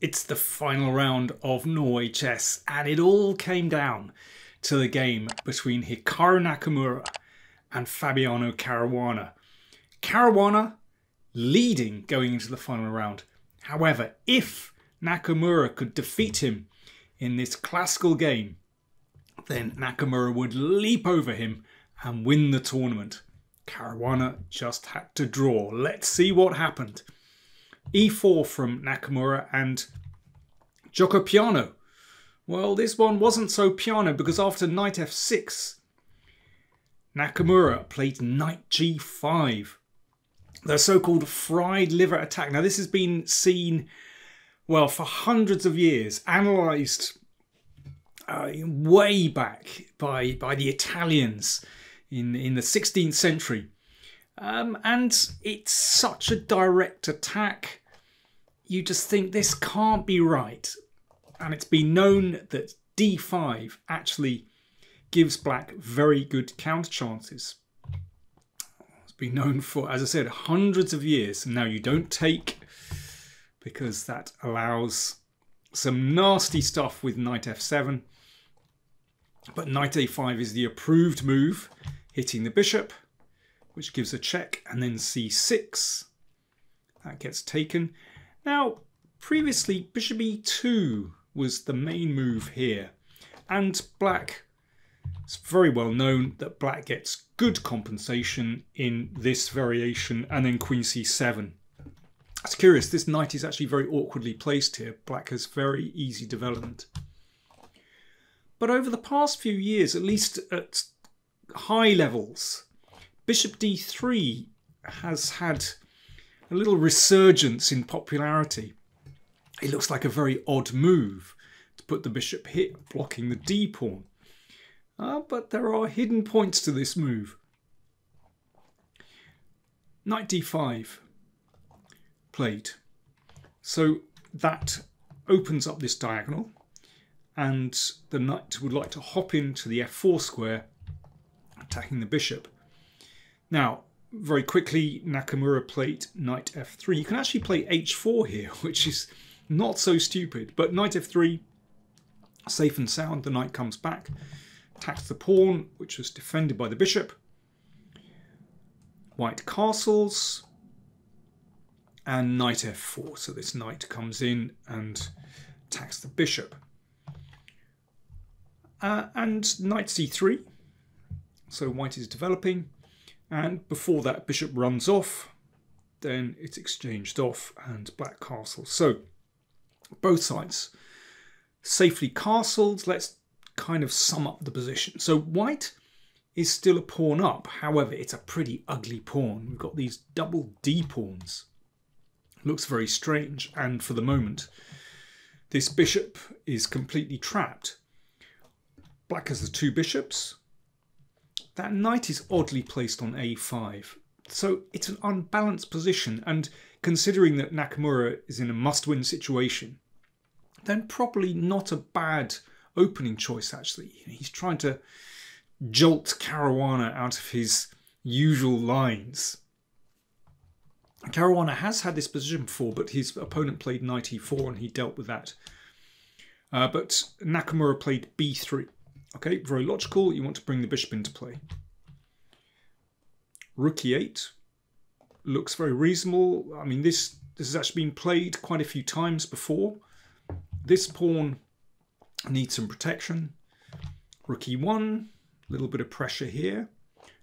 It's the final round of Norway Chess, and it all came down to the game between Hikaru Nakamura and Fabiano Caruana. Caruana leading going into the final round. However, if Nakamura could defeat him in this classical game, then Nakamura would leap over him and win the tournament. Caruana just had to draw. Let's see what happened. E4 from Nakamura and Gioco Piano. Well, this one wasn't so piano, because after knight f6, Nakamura played knight g5. The so-called fried liver attack. Now, this has been seen, well, for hundreds of years, analysed way back by the Italians in the 16th century. And it's such a direct attack. You just think this can't be right. And it's been known that d5 actually gives black very good counter chances. It's been known for, as I said, hundreds of years. Now, you don't take, because that allows some nasty stuff with knight f7. But knight a5 is the approved move, hitting the bishop, which gives a check, and then c6. That gets taken. Now, previously, bishop e2 was the main move here. And black, it's very well known that black gets good compensation in this variation, and then queen c7. It's curious, this knight is actually very awkwardly placed here. Black has very easy development. But over the past few years, at least at high levels, bishop d3 has had a little resurgence in popularity. It looks like a very odd move to put the bishop here, blocking the d-pawn. But there are hidden points to this move. Knight d5 played. So that opens up this diagonal, and the knight would like to hop into the f4 square, attacking the bishop. Now, very quickly, Nakamura played knight f3. You can actually play h4 here, which is not so stupid. But knight f3, safe and sound, the knight comes back, attacks the pawn, which was defended by the bishop. White castles, and knight f4. So this knight comes in and attacks the bishop. And knight c3. So white is developing. And before that, bishop runs off, then it's exchanged off, and black castles. So both sides safely castled. Let's kind of sum up the position. So white is still a pawn up. However, it's a pretty ugly pawn. We've got these double D pawns. Looks very strange. And for the moment, this bishop is completely trapped. Black has the two bishops. That knight is oddly placed on a5. So it's an unbalanced position, and considering that Nakamura is in a must-win situation, then probably not a bad opening choice, actually. He's trying to jolt Caruana out of his usual lines. Caruana has had this position before, but his opponent played knight e4 and he dealt with that. But Nakamura played b3. Okay, very logical. You want to bring the bishop into play. Rook e8 looks very reasonable. I mean, this has actually been played quite a few times before. This pawn needs some protection. Rook e1, a little bit of pressure here.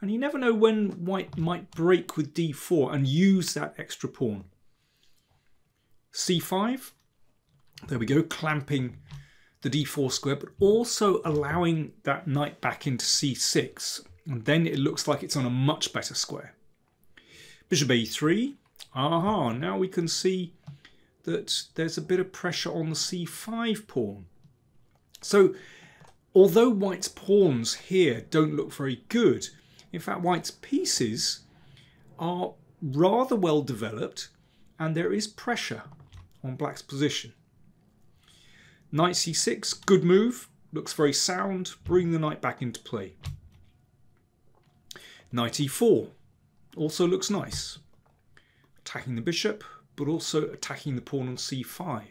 And you never know when white might break with d4 and use that extra pawn. c5, there we go, clamping the d4 square, but also allowing that knight back into c6. And then it looks like it's on a much better square. Bishop a3. Aha, now we can see that there's a bit of pressure on the c5 pawn. So, although white's pawns here don't look very good, in fact, white's pieces are rather well developed, and there is pressure on black's position. Knight c6, good move, looks very sound, bring the knight back into play. Knight e4, also looks nice. Attacking the bishop, but also attacking the pawn on c5.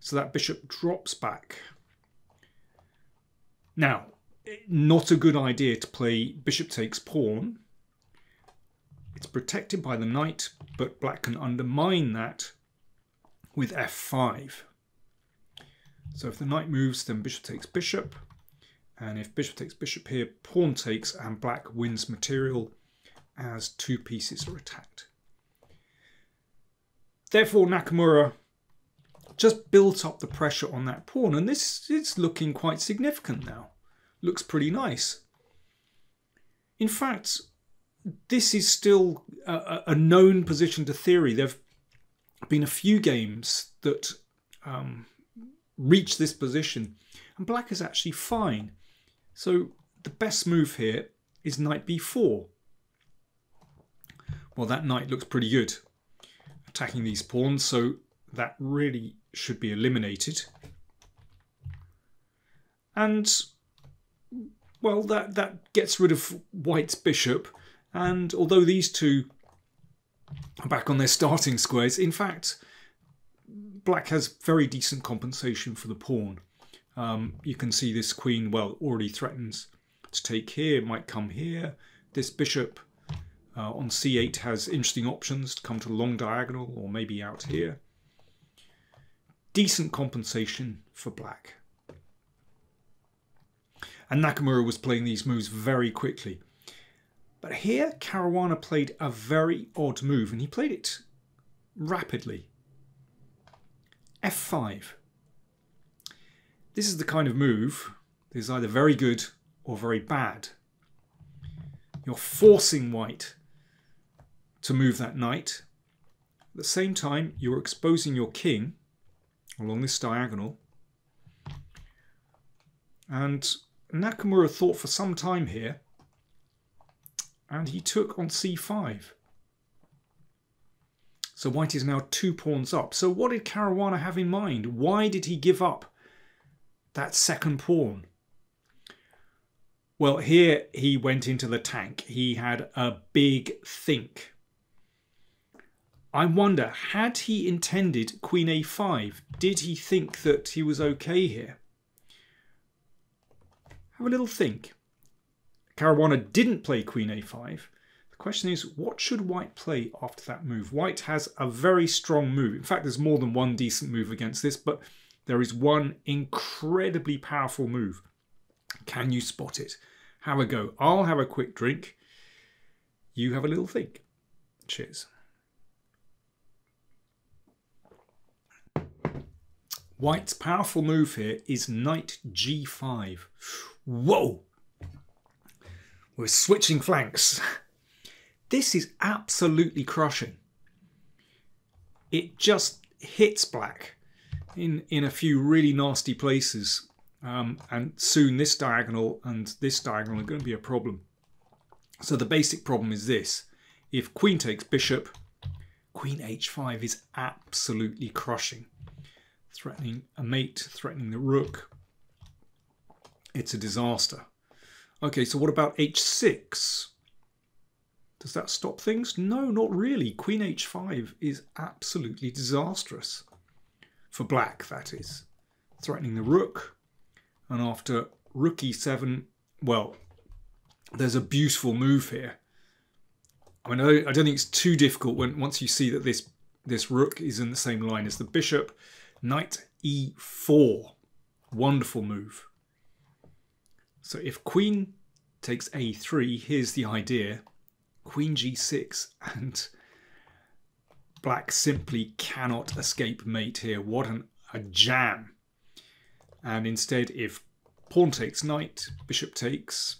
So that bishop drops back. Now, not a good idea to play bishop takes pawn. It's protected by the knight, but black can undermine that with f5. So if the knight moves, then bishop takes bishop. And if bishop takes bishop here, pawn takes, and black wins material as two pieces are attacked. Therefore, Nakamura just built up the pressure on that pawn, and this is looking quite significant now. Looks pretty nice. In fact, this is still a known position to theory. There have been a few games that reach this position, and black is actually fine. So the best move here is knight b4. Well, that knight looks pretty good attacking these pawns, so that really should be eliminated. And, well, that gets rid of white's bishop. And although these two are back on their starting squares, in fact, black has very decent compensation for the pawn. You can see this queen, well, already threatens to take here, might come here. This bishop on c8 has interesting options to come to the long diagonal or maybe out here. Decent compensation for black. And Nakamura was playing these moves very quickly. But here, Caruana played a very odd move, and he played it rapidly. f5. This is the kind of move that is either very good or very bad. You're forcing white to move that knight. At the same time, you're exposing your king along this diagonal. And Nakamura thought for some time here, and he took on c5. So white is now two pawns up. So what did Caruana have in mind? Why did he give up that second pawn? Well, here he went into the tank. He had a big think. I wonder, had he intended queen a5? Did he think that he was okay here? Have a little think. Caruana didn't play queen a5. The question is, what should white play after that move? White has a very strong move. In fact, there's more than one decent move against this, but there is one incredibly powerful move. Can you spot it? Have a go. I'll have a quick drink. You have a little think. Cheers. White's powerful move here is knight g5. Whoa! We're switching flanks. This is absolutely crushing. It just hits black in a few really nasty places. And soon this diagonal and this diagonal are going to be a problem. So the basic problem is this. If queen takes bishop, queen h5 is absolutely crushing. Threatening a mate, threatening the rook. It's a disaster. Okay, so what about h6? Does that stop things? No, not really. Queen h5 is absolutely disastrous. For black, that is. Threatening the rook. And after rook e7, well, there's a beautiful move here. I mean, I don't think it's too difficult when once you see that this rook is in the same line as the bishop. Knight e4. Wonderful move. So if queen takes a3, here's the idea. Queen g6, and black simply cannot escape mate here. What a jam. And instead, if pawn takes knight, bishop takes.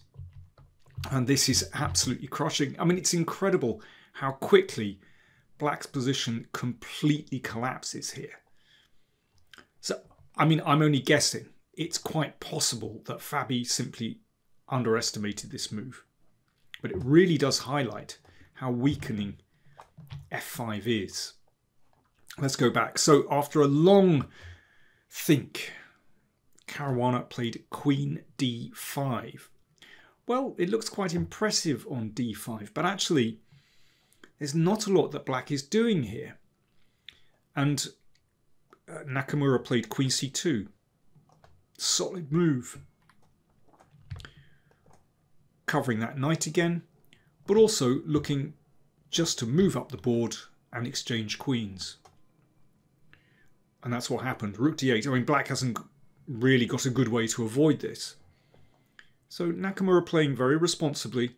And this is absolutely crushing. I mean, it's incredible how quickly black's position completely collapses here. So, I mean, I'm only guessing. It's quite possible that Fabi simply underestimated this move. But it really does highlight how weakening f5 is. Let's go back. So, after a long think, Caruana played queen d5. Well, it looks quite impressive on d5, but actually, there's not a lot that black is doing here. And Nakamura played Queen C2. Solid move. Covering that knight again, but also looking just to move up the board and exchange queens. And that's what happened. Rook D8. I mean, black hasn't really got a good way to avoid this. So Nakamura playing very responsibly.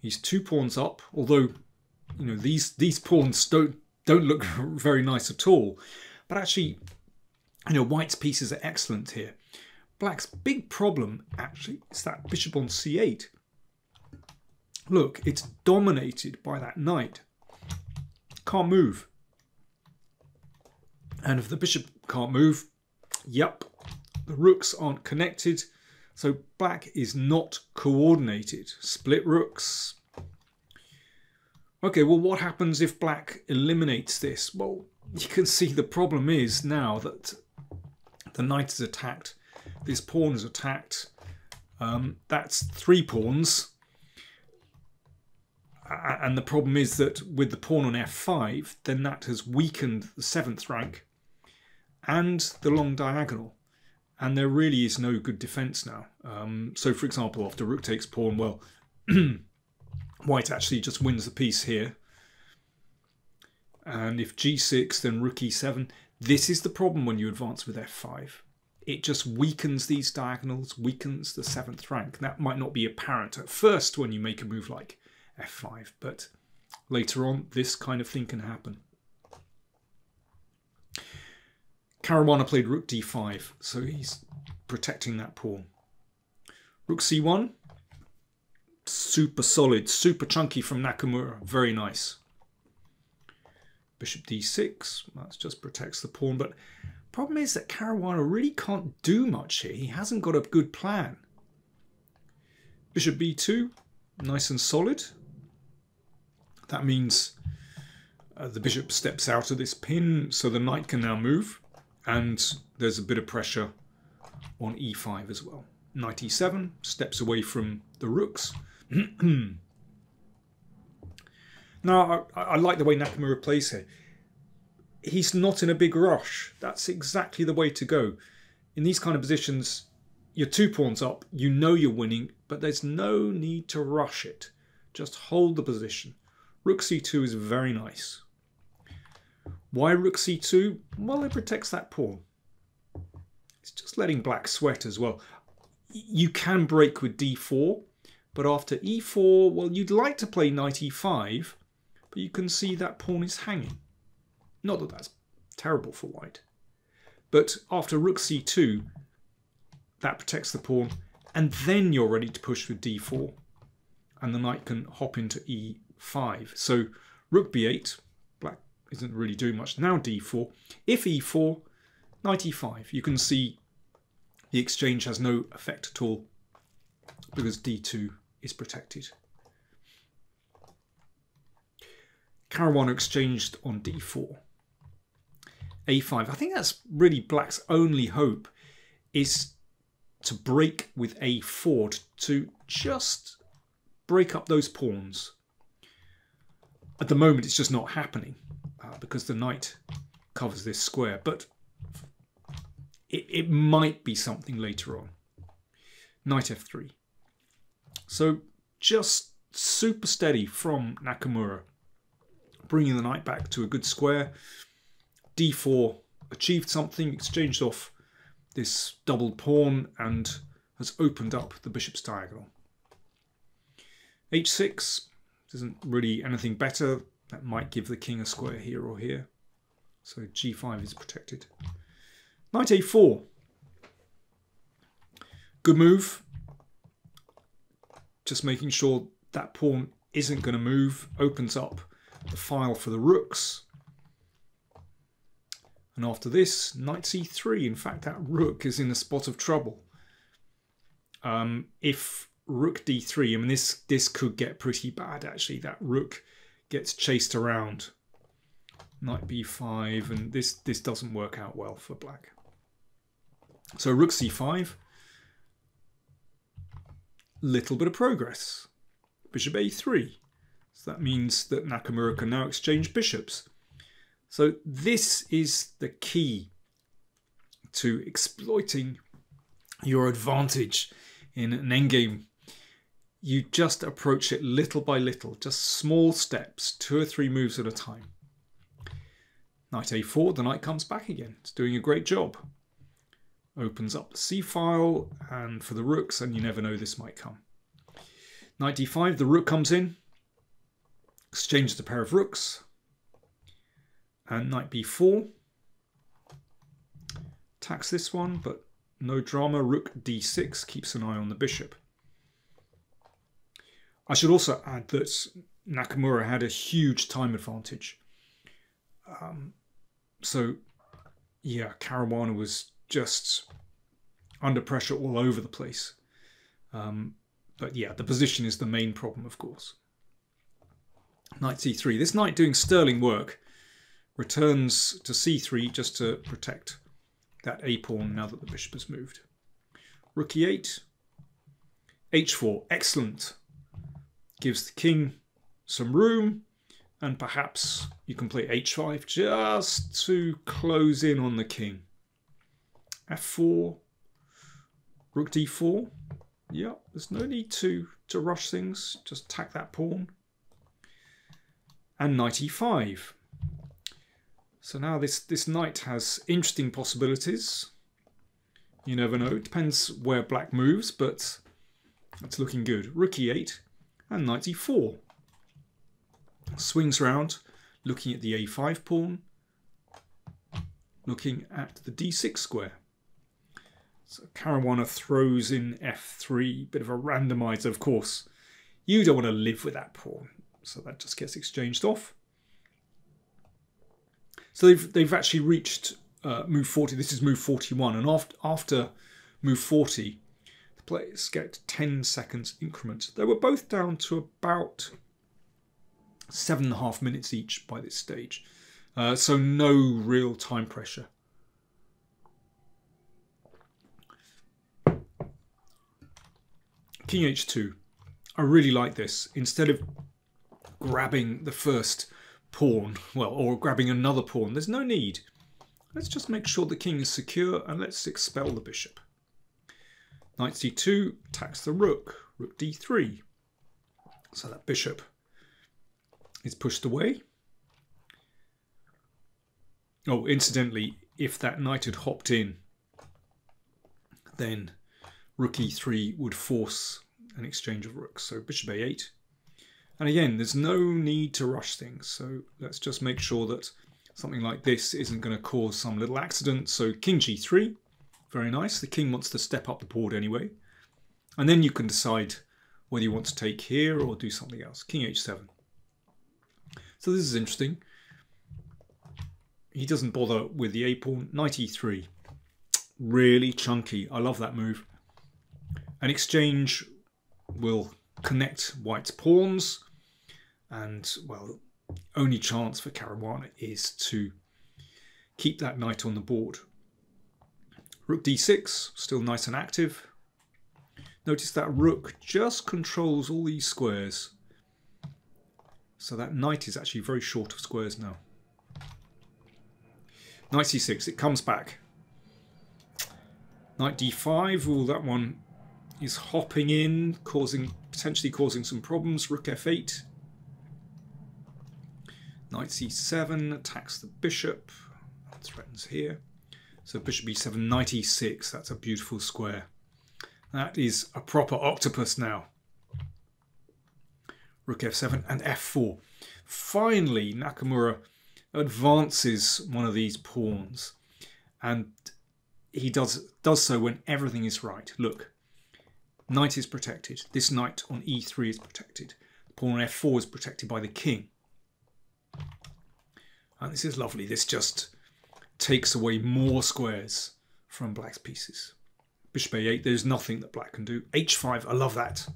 He's two pawns up, although, you know, these pawns don't look very nice at all. But actually, you know, white's pieces are excellent here. Black's big problem, actually, is that bishop on c8. Look, it's dominated by that knight. Can't move. And if the bishop can't move, yep, the rooks aren't connected. So black is not coordinated. Split rooks. Okay, well, what happens if black eliminates this? Well, you can see the problem is now that the knight is attacked. This pawn is attacked. That's three pawns. And the problem is that with the pawn on f5, then that has weakened the 7th rank and the long diagonal. And there really is no good defence now. So, for example, after rook takes pawn, well, white actually just wins the piece here. And if g6, then rook e7. This is the problem when you advance with f5. It just weakens these diagonals, weakens the 7th rank. That might not be apparent at first when you make a move like f5, but later on this kind of thing can happen. Caruana played rook d5, so he's protecting that pawn. Rook c1, super solid, super chunky from Nakamura, very nice. Bishop d6, that just protects the pawn, but problem is that Caruana really can't do much here. He hasn't got a good plan. Bishop b2, nice and solid. That means the bishop steps out of this pin, so the knight can now move. And there's a bit of pressure on e5 as well. Knight e7 steps away from the rooks. Now, I like the way Nakamura plays here. He's not in a big rush. That's exactly the way to go. In these kind of positions, you're two pawns up, you know you're winning, but there's no need to rush it. Just hold the position. Rook c2 is very nice. Why rook c2? Well, it protects that pawn. It's just letting black sweat as well. You can break with d4, but after e4, well, you'd like to play knight e5, but you can see that pawn is hanging. Not that that's terrible for white. But after rook c2, that protects the pawn, and then you're ready to push with d4. And the knight can hop into e5. So rook b8, black isn't really doing much. Now d4. If e4, knight e5. You can see the exchange has no effect at all because d2 is protected. Caruana exchanged on d4. a5. I think that's really black's only hope, is to break with a4, to just break up those pawns. At the moment it's just not happening because the knight covers this square, but it might be something later on. Knight f3. So just super steady from Nakamura, bringing the knight back to a good square. d4 achieved something, exchanged off this doubled pawn and has opened up the bishop's diagonal. h6 isn't really anything better. That might give the king a square here or here. So g5 is protected. Knight a4. Good move. Just making sure that pawn isn't going to move. Opens up the file for the rooks. And after this, knight c3. In fact, that rook is in a spot of trouble. If rook d3, I mean, this could get pretty bad, actually. That rook gets chased around. Knight b5, and this doesn't work out well for black. So rook c5. Little bit of progress. Bishop a3. So that means that Nakamura can now exchange bishops. So this is the key to exploiting your advantage in an endgame. You just approach it little by little, just small steps, 2 or 3 moves at a time. Knight a4, the knight comes back again. It's doing a great job. Opens up the c-file and for the rooks, and you never know, this might come. Knight d5, the rook comes in, exchanges a pair of rooks, and knight b4 attacks this one, but no drama. Rook d6 keeps an eye on the bishop. I should also add that Nakamura had a huge time advantage. Yeah, Caruana was just under pressure all over the place. But yeah, the position is the main problem, of course. Knight c3. This knight doing sterling work returns to c3 just to protect that a pawn now that the bishop has moved. Rook e8. h4. Excellent. Gives the king some room, and perhaps you can play h5 just to close in on the king. f4. Rook d4. Yeah, there's no need to rush things. Just attack that pawn. And knight e5. So now this knight has interesting possibilities. You never know. It depends where black moves, but it's looking good. Rook e8 and knight e4. Swings round, looking at the a5 pawn, looking at the d6 square. So Caruana throws in f3, bit of a randomizer, of course. You don't want to live with that pawn, so that just gets exchanged off. So they've actually reached move 40. This is move 41, and after move 40, the players get 10 seconds increments. They were both down to about 7.5 minutes each by this stage, so no real time pressure. King h2. I really like this. Instead of grabbing the first pawn, well, or grabbing another pawn, there's no need. Let's just make sure the king is secure, and let's expel the bishop. Knight c2 attacks the rook. Rook d3. So that bishop is pushed away. Oh, incidentally, if that knight had hopped in, then rook e3 would force an exchange of rooks. So bishop a8. And again, there's no need to rush things. So let's just make sure that something like this isn't going to cause some little accident. So king g3. Very nice. The king wants to step up the board anyway. And then you can decide whether you want to take here or do something else. King h7. So this is interesting. He doesn't bother with the a pawn. Knight e3. Really chunky. I love that move. An exchange will connect white's pawns, and well, only chance for Caruana is to keep that knight on the board. Rook d6, still nice and active. Notice that rook just controls all these squares, so that knight is actually very short of squares now. Knight c6, it comes back. Knight d5, ooh, that one is hopping in, potentially causing some problems. Rook f8. Knight c7 attacks the bishop. That threatens here. So bishop b7, knight e6. That's a beautiful square. That is a proper octopus now. Rook f7 and f4. Finally, Nakamura advances one of these pawns. And he does so when everything is right. Look. Knight is protected. This knight on e3 is protected. The pawn on f4 is protected by the king. And this is lovely. This just takes away more squares from black's pieces. Bishop a8, there's nothing that black can do. h5, I love that.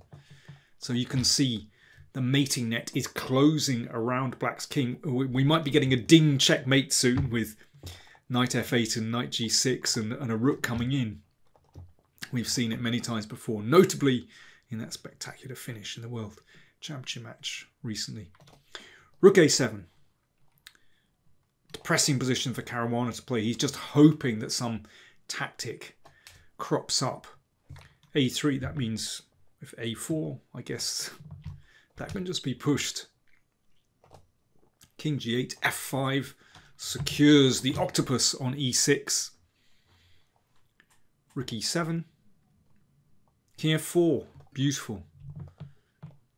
So you can see the mating net is closing around black's king. We might be getting a ding checkmate soon with knight f8 and knight g6 and a rook coming in. We've seen it many times before, notably in that spectacular finish in the World Championship match recently. Rook a7. pressing position for Caruana to play. He's just hoping that some tactic crops up. A3, that means if A4, I guess that can just be pushed. King G8, F5 secures the octopus on E6. Rook E7. King F4, beautiful.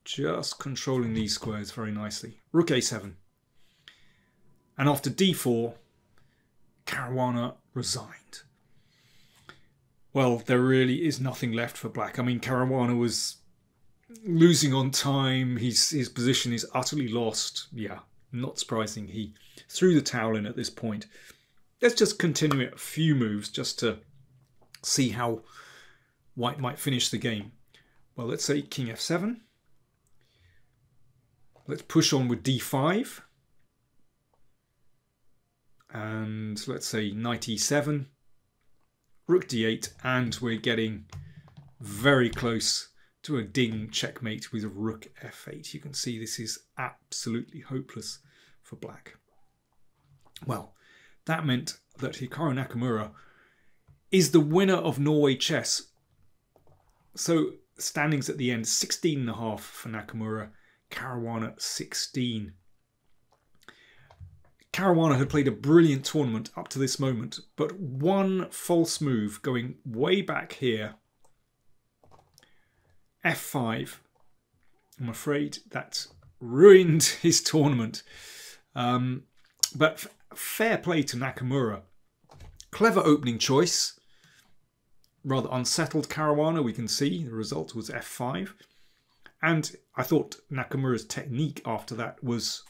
Just controlling these squares very nicely. Rook A7. And after D4, Caruana resigned. Well, there really is nothing left for black. I mean, Caruana was losing on time. His position is utterly lost. Yeah, not surprising. He threw the towel in at this point. Let's just continue it a few moves just to see how white might finish the game. Well, let's say King F7. Let's push on with D5. And let's say Knight E7. Rook D8, and we're getting very close to a ding checkmate with Rook F8. You can see this is absolutely hopeless for black. Well, that meant that Hikaru Nakamura is the winner of Norway Chess. So standings at the end, 16.5 for Nakamura, Caruana 16. Caruana had played a brilliant tournament up to this moment, but one false move going way back here, F5, I'm afraid that ruined his tournament. But fair play to Nakamura. Clever opening choice. Rather unsettled Caruana, we can see. The result was F5. And I thought Nakamura's technique after that was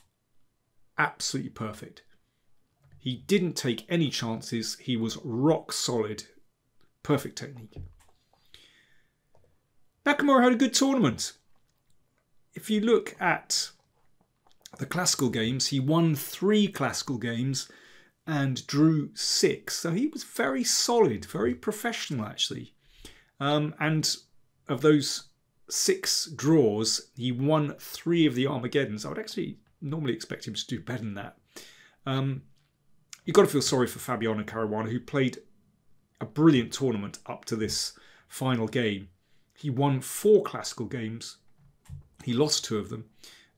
absolutely perfect. He didn't take any chances. He was rock solid. Perfect technique. Nakamura had a good tournament. If you look at the classical games, he won 3 classical games and drew 6. So he was very solid, very professional actually. And of those 6 draws, he won 3 of the Armageddons. I would actually normally expect him to do better than that. You've got to feel sorry for Fabiano Caruana, who played a brilliant tournament up to this final game. He won 4 classical games, he lost 2 of them,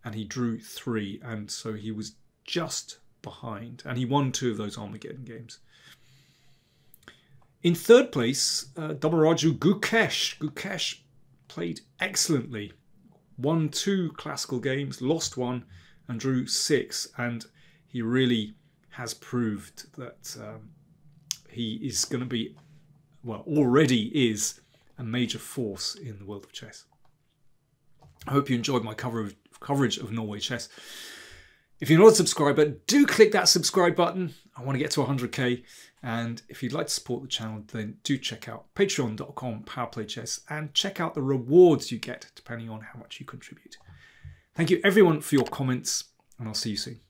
and he drew 3, and so he was just behind. And he won 2 of those Armageddon games. In third place, Dommaraju Gukesh. Gukesh played excellently. Won 2 classical games, lost 1, and drew 6, and he really has proved that he is going to be, well, already is a major force in the world of chess. I hope you enjoyed my coverage of Norway Chess. If you're not a subscriber, do click that subscribe button. I want to get to 100k, and if you'd like to support the channel, then do check out patreon.com/powerplaychess and check out the rewards you get depending on how much you contribute. Thank you everyone for your comments, and I'll see you soon.